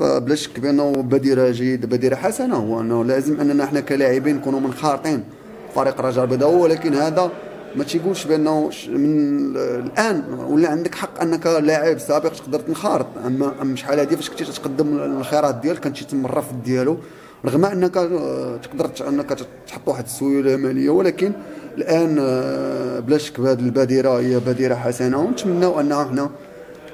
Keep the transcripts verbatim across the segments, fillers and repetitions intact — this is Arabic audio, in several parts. فبلا شك بانه بادره جيده، بادره حسنه، هو انه لازم اننا احنا كلاعبين نكونوا منخرطين فريق رجا البيضاء، ولكن هذا ما تيقولش بانه من الان ولا عندك حق انك لاعب سابق تقدر تنخرط. اما شحال هذه فاش كنتي تقدم الانخراط ديالك كان تيتم الرفض ديالو رغم انك تقدر انك تحط واحد السيوله ماليه، ولكن الان بلا شك بهذه البادره هي بادره حسنه، ونتمناو انها حنا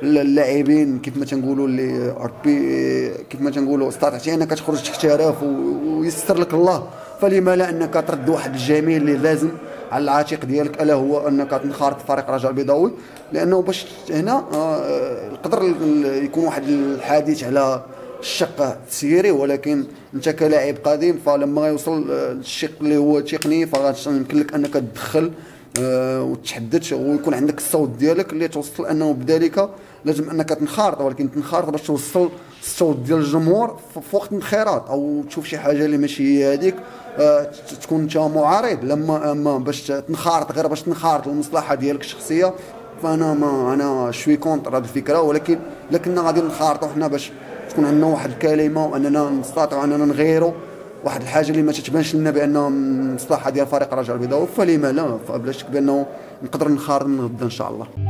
اللاعبين كيف ما تنقولوا اللي ار بي كيف ما تنقولوا استطعتي انك تخرج تحترف ويسر لك الله، فلما لا انك ترد واحد الجميل اللي لازم على العاتق ديالك، الا هو انك تنخرط فريق رجا البيضاوي، لانه باش هنا يقدر يكون واحد الحديث على الشق التسييري، ولكن انت كلاعب قديم فلما غيوصل الشق اللي هو تقني فغيمكن لك انك تدخل أه وتحدث ويكون عندك الصوت ديالك اللي توصل، انه بذلك لازم انك تنخرط، ولكن تنخرط باش توصل الصوت ديال الجمهور في وقت الانخراط، او تشوف شي حاجه اللي ماشي هي هذيك أه تكون انت معارض. لما اما باش تنخرط غير باش تنخرط للمصلحه ديالك الشخصيه، فانا ما انا شوي كونتر هذه الفكره، ولكن الا كنا غادي نخرطوا حنا باش تكون عندنا واحد الكلمه واننا نستطيعوا اننا نغيروا واحد الحاجه اللي ما تتبانش لنا بانها مصلحه ديال فريق رجا البيضاء، فلما لا، فبلا شك بانه نقدر نخارط من غدا ان شاء الله.